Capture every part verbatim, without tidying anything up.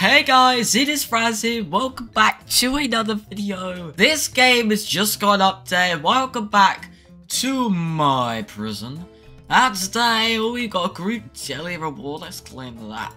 Hey guys, it is Fraz here. Welcome back to another video. This game has just got an update. Welcome back to my prison. And today we got a group jelly reward. Let's claim that.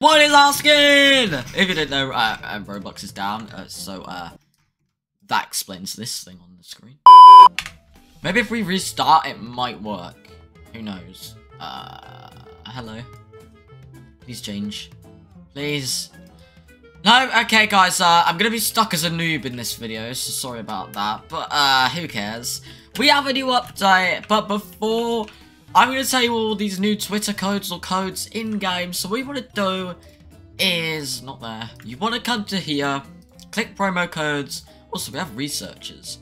What is asking? If you didn't know, uh, um, Roblox is down, uh, so uh, that explains this thing on the screen. Maybe if we restart, it might work. Who knows? Uh, hello. Please change. Please. No, okay guys, uh, I'm gonna be stuck as a noob in this video, so sorry about that, but uh, who cares? We have a new update, but before, I'm gonna tell you all these new Twitter codes or codes in-game, so what you wanna do is, not there, you wanna come to here, click promo codes, also we have researchers,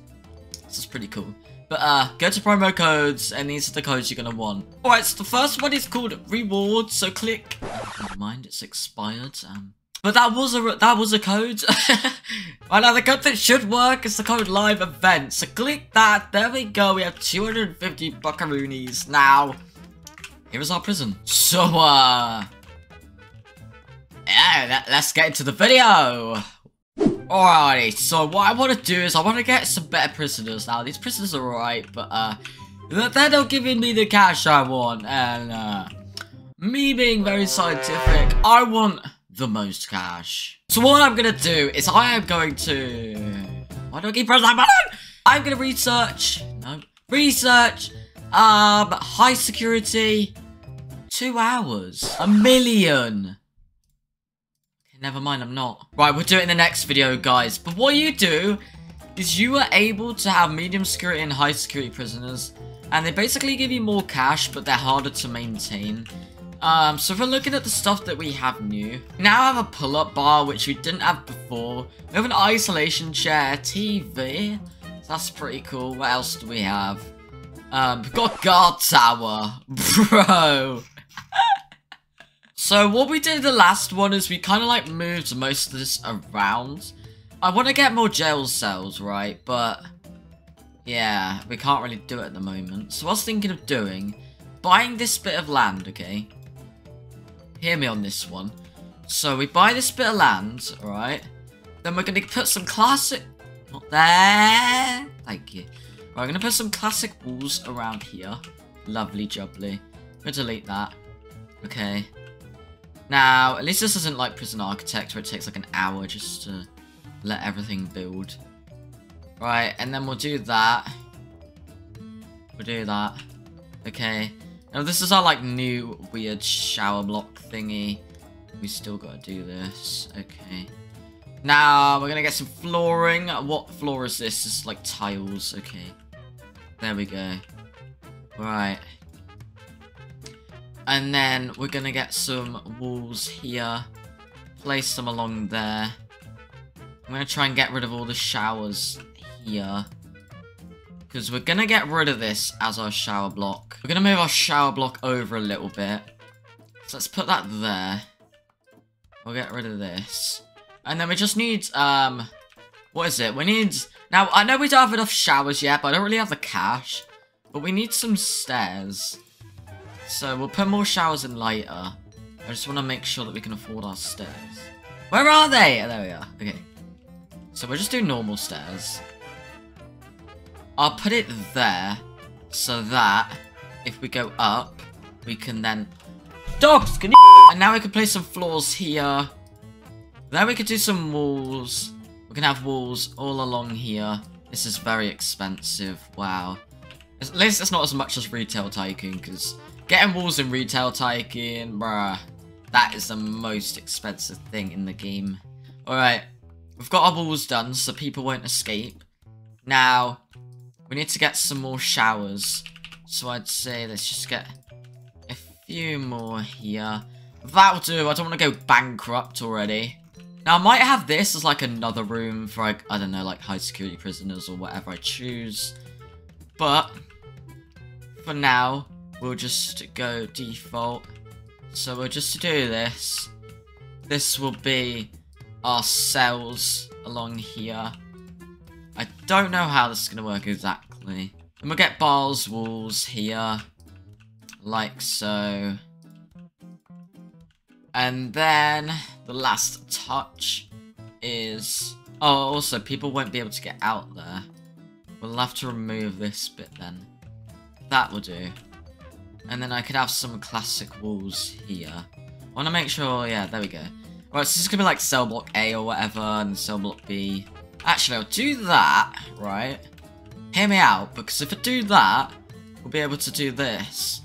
this is pretty cool, but uh, go to promo codes, and these are the codes you're gonna want. Alright, so the first one is called rewards, so click... Never mind, it's expired. Um, but that was a that was a code. Right now, the code that should work is the code live event. So click that. There we go. We have two hundred fifty buckaroonies now. Here is our prison. So uh, yeah, let, let's get into the video. Alrighty. So what I want to do is I want to get some better prisoners. Now these prisoners are alright, but uh, they're not giving me the cash I want, and uh. Me being very scientific, I want the most cash. So what I'm gonna do is I am going to... Why do I keep pressing that button? I'm gonna research... No. Research... Um, high security... Two hours. A million. Okay, never mind, I'm not. Right, we'll do it in the next video, guys. But what you do is you are able to have medium security and high security prisoners. And they basically give you more cash, but they're harder to maintain. Um, so if we're looking at the stuff that we have new, we now have a pull-up bar, which we didn't have before. We have an isolation chair, T V. So that's pretty cool. What else do we have? Um, we've got a guard tower. Bro. So what we did in the last one is we kind of like moved most of this around. I want to get more jail cells, right? But yeah, we can't really do it at the moment. So I was thinking of doing, buying this bit of land, okay? Hear me on this one. So we buy this bit of land, alright? Then we're going to put some classic... Not there! Thank you. Right, we're going to put some classic walls around here. Lovely jubbly. I'm going to delete that. Okay. Now, at least this isn't like Prison Architect where it takes like an hour just to let everything build. Right, and then we'll do that. We'll do that. Okay. Now this is our like new weird shower block thingy. We still gotta do this. Okay. Now we're gonna get some flooring. What floor is this? It's like tiles. Okay. There we go. Right. And then we're gonna get some walls here. Place them along there. I'm gonna try and get rid of all the showers here. Because we're going to get rid of this as our shower block. We're going to move our shower block over a little bit. So let's put that there. We'll get rid of this. And then we just need, um... What is it? We need... Now, I know we don't have enough showers yet, but I don't really have the cash. But we need some stairs. So we'll put more showers in later. I just want to make sure that we can afford our stairs. Where are they? Oh, there we are. Okay. So we'll just do normal stairs. I'll put it there, so that if we go up, we can then... Dogs, can you... And now we can place some floors here. Then we can do some walls. We can have walls all along here. This is very expensive, wow. At least it's not as much as Retail Tycoon, because getting walls in Retail Tycoon, bruh, that is the most expensive thing in the game. Alright, we've got our walls done, so people won't escape. Now... We need to get some more showers, so I'd say let's just get a few more here. That'll do, I don't want to go bankrupt already. Now I might have this as like another room for like, I don't know, like high security prisoners or whatever I choose. But, for now, we'll just go default. So we'll just do this. This will be our cells along here. I don't know how this is going to work exactly. And we'll get bars, walls here. Like so. And then the last touch is... Oh, also, people won't be able to get out there. We'll have to remove this bit then. That will do. And then I could have some classic walls here. I want to make sure... Yeah, there we go. Alright, so this is going to be like cell block A or whatever, and cell block B. Actually, I'll do that, right? Hear me out, because if I do that, we'll be able to do this.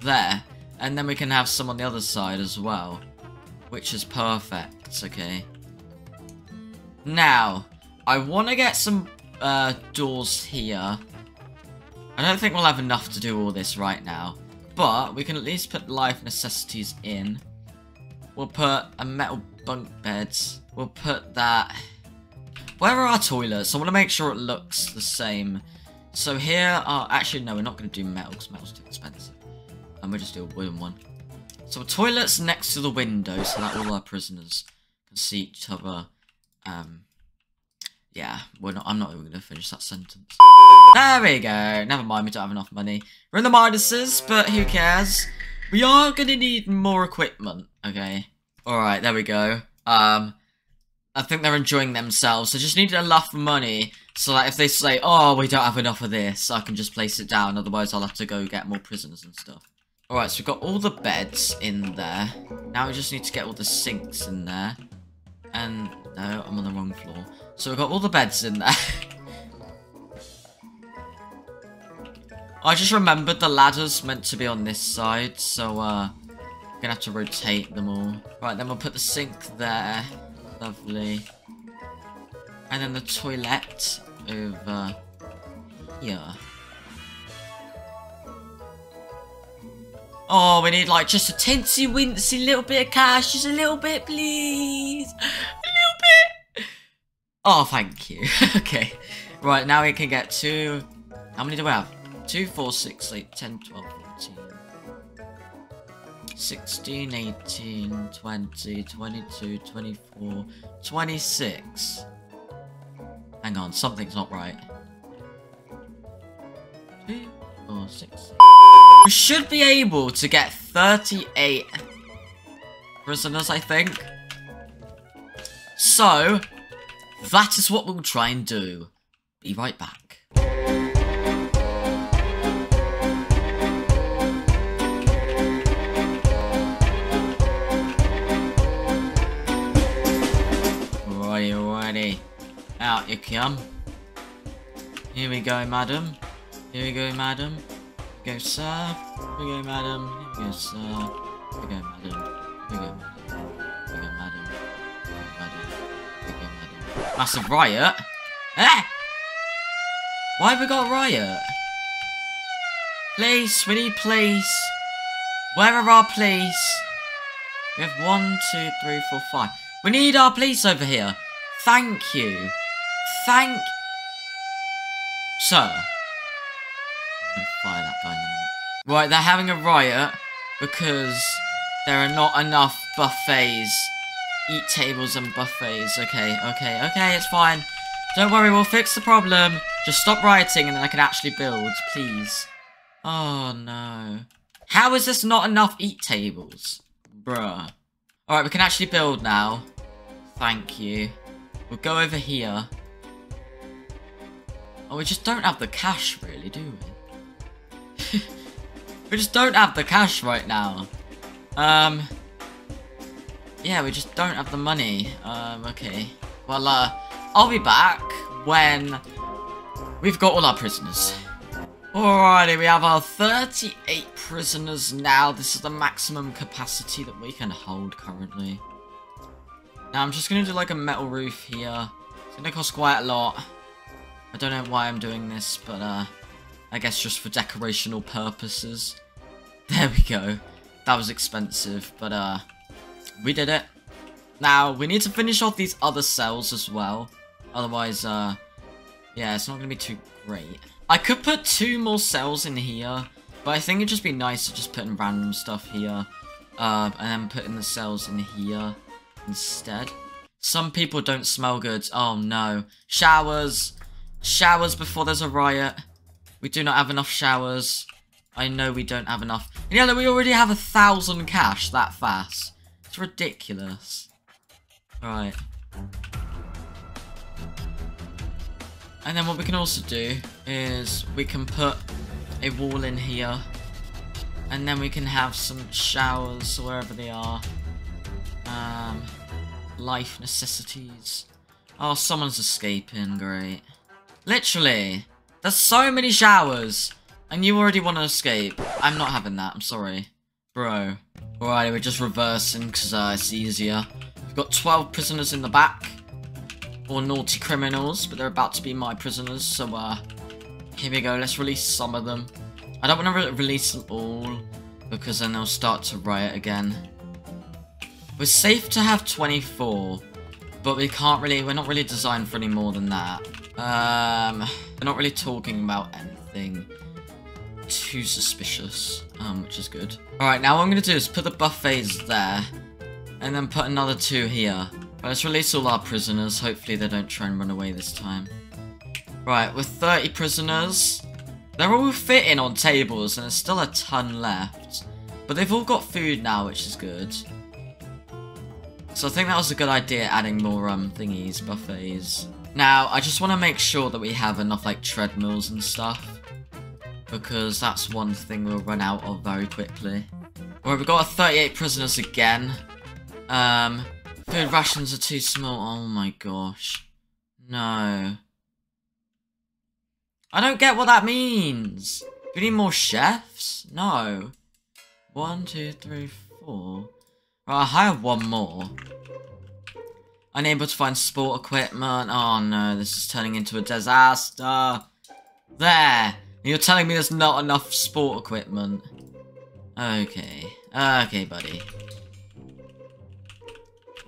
There. And then we can have some on the other side as well. Which is perfect, okay. Now, I want to get some uh, doors here. I don't think we'll have enough to do all this right now. But we can at least put life necessities in. We'll put a metal bunk bed. We'll put that... Where are our toilets? I want to make sure it looks the same. So here are... Actually, no, we're not going to do metal because metal's too expensive. And we'll just do a wooden one. So toilets next to the window so that all our prisoners can see each other. Um, yeah, we're not, I'm not even going to finish that sentence. There we go. Never mind, we don't have enough money. We're in the minuses, but who cares? We are going to need more equipment. Okay. Alright, there we go. Um... I think they're enjoying themselves. They just need enough money so that if they say, oh, we don't have enough of this, I can just place it down. Otherwise, I'll have to go get more prisoners and stuff. Alright, so we've got all the beds in there. Now we just need to get all the sinks in there. And, no, I'm on the wrong floor. So we've got all the beds in there. I just remembered the ladder's meant to be on this side, so, uh, we're gonna have to rotate them all. Right, then we'll put the sink there. Lovely. And then the toilet over here. Oh, we need like just a tinsy wincy little bit of cash. Just a little bit, please. A little bit. Oh, thank you. Okay. Right, now we can get two. How many do we have? two, four, six, eight, ten, twelve, fourteen, sixteen, eighteen, twenty, twenty-two, twenty-four, twenty-six. Hang on, something's not right. two, four, six. We should be able to get thirty-eight prisoners, I think. So, that is what we'll try and do. Be right back. Alrighty, out you come. Here we go, madam. Here we go, madam. Here we go, sir. Here we go, madam. Here we go, sir. Here we go, madam. Here we go, madam. Here we go, madam. Here we go, madam. Here we go, madam. Massive riot. Eh? Why have we got a riot? Police, we need police. Where are our police? We have one, two, three, four, five. We need our police over here. Thank you. Thank... Sir. I'm going to fire that guy in a minute. Right, they're having a riot because there are not enough buffets. Eat tables and buffets. Okay, okay, okay, it's fine. Don't worry, we'll fix the problem. Just stop rioting and then I can actually build, please. Oh, no. How is this not enough eat tables? Bruh. Alright, we can actually build now. Thank you. We'll go over here. Oh, we just don't have the cash, really, do we? We just don't have the cash right now. Um. Yeah, we just don't have the money. Um, okay. Well, uh, I'll be back when we've got all our prisoners. Alrighty, we have our thirty-eight prisoners now. This is the maximum capacity that we can hold currently. Now I'm just gonna do like a metal roof here. It's gonna cost quite a lot. I don't know why I'm doing this, but uh, I guess just for decorational purposes. There we go. That was expensive, but uh, we did it. Now we need to finish off these other cells as well. Otherwise, uh, yeah, it's not gonna be too great. I could put two more cells in here, but I think it'd just be nice to just put in random stuff here, uh, and then put in the cells in here instead. Some people don't smell good. Oh no. Showers. Showers before there's a riot. We do not have enough showers. I know we don't have enough. And yeah, we already have a thousand cash that fast. It's ridiculous. Right. And then what we can also do is we can put a wall in here, and then we can have some showers wherever they are. Um, life necessities. Oh, someone's escaping. Great. Literally, there's so many showers, and you already want to escape. I'm not having that. I'm sorry, bro. Alright, we're just reversing because uh, it's easier. We've got twelve prisoners in the back. Or naughty criminals, but they're about to be my prisoners, so uh, here we go, let's release some of them. I don't want to re release them all, because then they'll start to riot again. We're safe to have twenty-four, but we can't really, we're not really designed for any more than that. Um, we're not really talking about anything too suspicious, um, which is good. Alright, now what I'm going to do is put the buffets there, and then put another two here. Right, let's release all our prisoners. Hopefully they don't try and run away this time. Right, with thirty prisoners. They're all fitting on tables, and there's still a ton left. But they've all got food now, which is good. So I think that was a good idea, adding more um thingies, buffets. Now, I just want to make sure that we have enough, like, treadmills and stuff. Because that's one thing we'll run out of very quickly. Alright, we've got thirty-eight prisoners again. Um... Food rations are too small. Oh my gosh. No. I don't get what that means. Do we need more chefs? No. One, two, three, four. Right, I'll hire one more. Unable to find sport equipment. Oh no, this is turning into a disaster. There. You're telling me there's not enough sport equipment. Okay. Okay, buddy.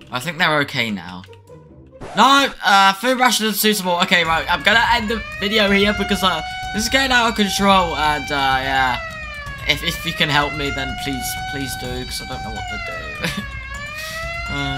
I think they're okay now. No! Uh, food ration is suitable. Okay, right. I'm gonna end the video here because uh, this is getting out of control. And, uh, yeah. If, if you can help me, then please, please do. Because I don't know what to do. uh.